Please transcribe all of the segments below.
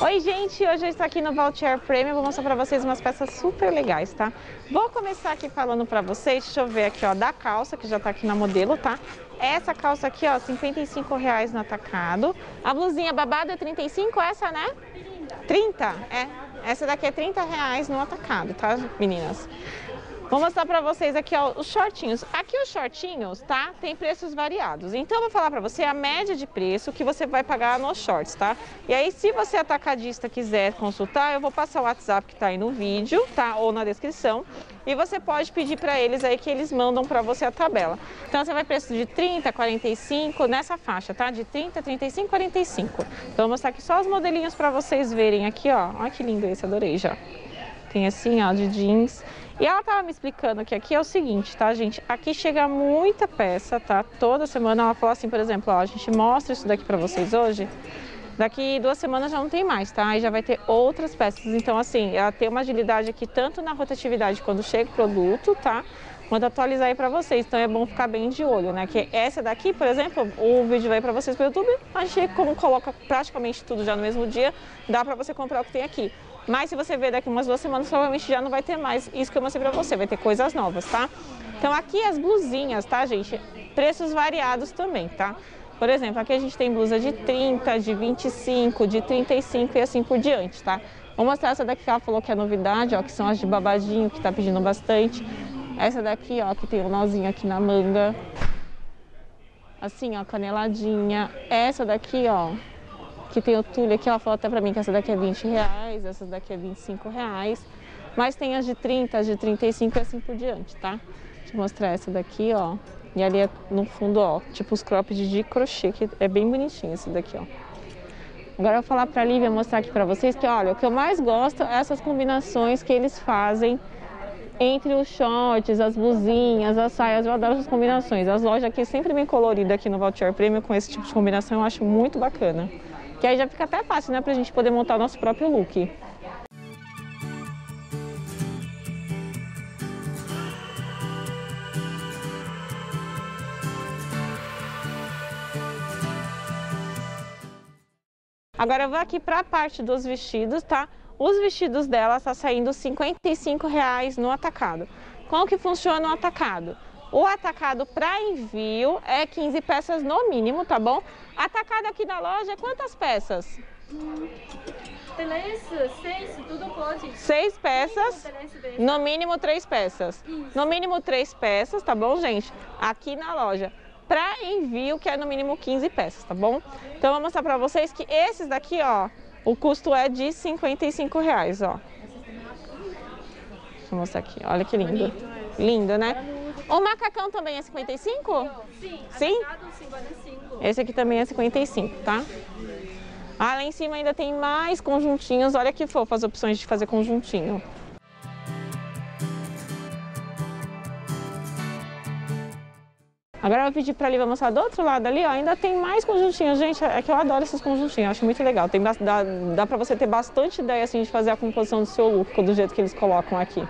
Oi gente, hoje eu estou aqui no Vautier Premium, vou mostrar para vocês umas peças super legais, tá? Vou começar aqui falando para vocês, deixa eu ver aqui ó, da calça que já tá aqui na modelo, tá? Essa calça aqui ó, R$55 no atacado, a blusinha babada é 35, essa né? 30, é, essa daqui é R$30 no atacado, tá meninas? Vou mostrar pra vocês aqui ó, os shortinhos. Aqui os shortinhos, tá? Tem preços variados. Então eu vou falar pra você a média de preço que você vai pagar nos shorts, tá? E aí se você atacadista quiser consultar, eu vou passar o WhatsApp que tá aí no vídeo, tá? Ou na descrição. E você pode pedir pra eles aí que eles mandam pra você a tabela. Então você vai preço de 30, 45, nessa faixa, tá? De 30, 35, 45. Então eu vou mostrar aqui só os modelinhos pra vocês verem aqui, ó. Olha que lindo esse, adorei já. Tem assim, ó, de jeans. E ela tava me explicando que aqui é o seguinte, tá, gente? Aqui chega muita peça, tá? Toda semana ela falou assim, por exemplo, ó, a gente mostra isso daqui pra vocês hoje. Daqui 2 semanas já não tem mais, tá? Aí já vai ter outras peças. Então, assim, ela tem uma agilidade aqui, tanto na rotatividade quando chega o produto, tá? Quanto atualizar aí pra vocês. Então é bom ficar bem de olho, né? Que essa daqui, por exemplo, o vídeo vai pra vocês pro YouTube. A gente, como coloca praticamente tudo já no mesmo dia, dá pra você comprar o que tem aqui. Mas se você ver daqui umas 2 semanas, provavelmente já não vai ter mais isso que eu mostrei pra você, vai ter coisas novas, tá? Então aqui as blusinhas, tá, gente? Preços variados também, tá? Por exemplo, aqui a gente tem blusa de 30, de 25, de 35 e assim por diante, tá? Vou mostrar essa daqui que ela falou que é novidade, ó, que são as de babadinho, que tá pedindo bastante. Essa daqui, ó, que tem um nozinho aqui na manga. Assim, ó, caneladinha. Essa daqui, ó, que tem o tulho aqui, ela falou até pra mim que essa daqui é R$20, essa daqui é R$25, mas tem as de 30, as de 35 e assim por diante, tá? Deixa eu mostrar essa daqui, ó, e ali é no fundo, ó, tipo os cropped de crochê, que é bem bonitinho esse daqui, ó. Agora eu vou falar pra Lívia, mostrar aqui pra vocês que, olha, o que eu mais gosto é essas combinações que eles fazem entre os shorts, as blusinhas, as saias, eu adoro essas combinações. As lojas aqui sempre bem coloridas aqui no Vautier Premium com esse tipo de combinação, eu acho muito bacana. Que aí já fica até fácil, né, pra gente poder montar o nosso próprio look. Agora eu vou aqui pra parte dos vestidos, tá? Os vestidos dela tá saindo R$55 no atacado. Como que funciona o atacado? O atacado para envio é 15 peças no mínimo, tá bom? Atacado aqui na loja, quantas peças? 6, tudo pode. 6 peças, no mínimo 3 peças. No mínimo 3 peças, tá bom, gente? Aqui na loja. Para envio, que é no mínimo 15 peças, tá bom? Então, eu vou mostrar para vocês que esses daqui, ó, o custo é de R$55, ó. Deixa eu mostrar aqui, olha que lindo. Lindo, né? O macacão também é 55? Sim. Sim? Esse aqui também é 55, tá? Ah, lá em cima ainda tem mais conjuntinhos. Olha que fofo as opções de fazer conjuntinho. Agora eu vou pedir pra Lívia mostrar do outro lado ali, ó. Ainda tem mais conjuntinhos, gente. É que eu adoro esses conjuntinhos, eu acho muito legal. Tem, dá pra você ter bastante ideia, assim, de fazer a composição do seu look, do jeito que eles colocam aqui.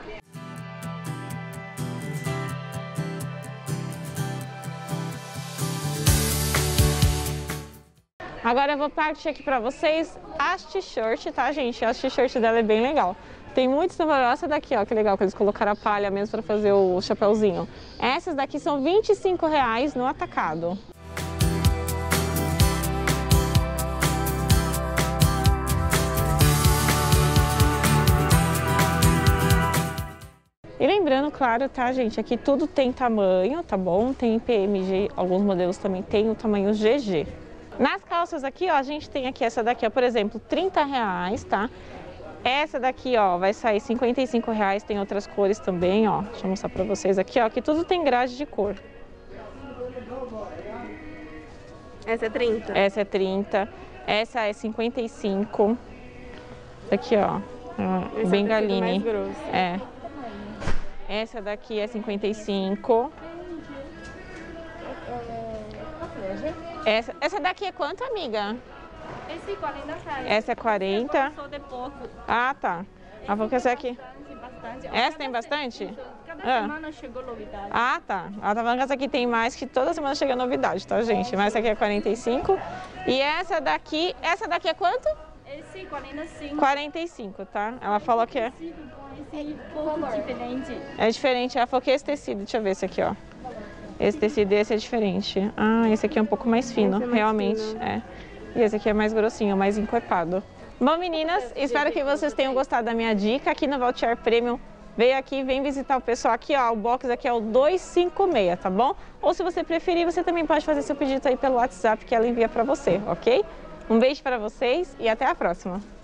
Agora eu vou partir aqui pra vocês as t-shirt, tá, gente? As t-shirt dela é bem legal. Tem muitos, essa daqui, ó, que legal, que eles colocaram a palha mesmo pra fazer o chapéuzinho. Essas daqui são R$25 no atacado. E lembrando, claro, tá, gente, aqui tudo tem tamanho, tá bom? Tem PMG, alguns modelos também tem o tamanho GG. Nas calças aqui, ó, a gente tem aqui essa daqui, ó, por exemplo, R$30, tá? Essa daqui, ó, vai sair R$55, tem outras cores também, ó. Deixa eu mostrar pra vocês aqui, ó, que tudo tem grade de cor. Essa é 30. Essa é 30. Essa é 55. Aqui, ó, Bengaline. É. Essa daqui é 55. Essa daqui é quanto, amiga? Esse é 40. Essa é 40. De pouco. Ah, tá. Essa aqui. Bastante. Essa tem bastante? Toda semana chegou novidade. Ah, tá. A Tavangas aqui tem mais, que toda semana chega novidade, tá, gente? Mas essa aqui é 45. E essa daqui é quanto? Esse 45. 45, tá? Ela falou que é... É diferente. Ela falou que esse tecido, deixa eu ver esse aqui, ó. Esse tecido e esse é diferente. Ah, esse aqui é um pouco mais fino, realmente. É. E esse aqui é mais grossinho, mais encorpado. Bom, meninas, espero que vocês tenham gostado da minha dica aqui no Vautier Premium. Veio aqui, vem visitar o pessoal aqui, ó. O box aqui é o 256, tá bom? Ou se você preferir, você também pode fazer seu pedido aí pelo WhatsApp que ela envia pra você, ok? Um beijo pra vocês e até a próxima!